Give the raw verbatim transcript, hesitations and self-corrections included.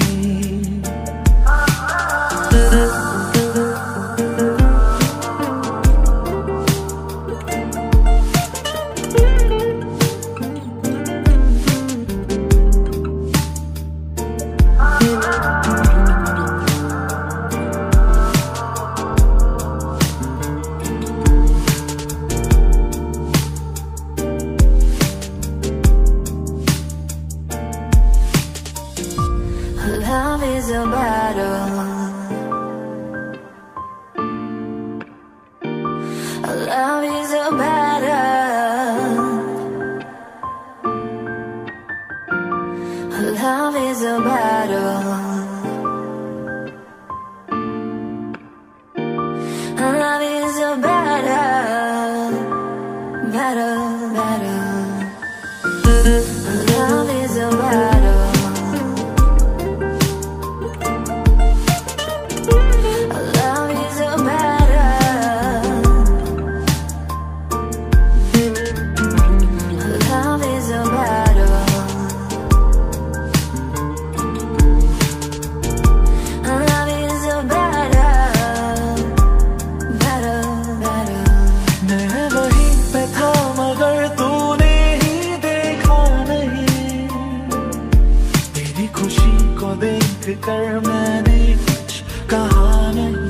Love is a battle. Love is a battle. Love is a battle. Love is a battle. Battle, battle. Love is a battle. फिक्र मैंने कुछ कहा नहीं।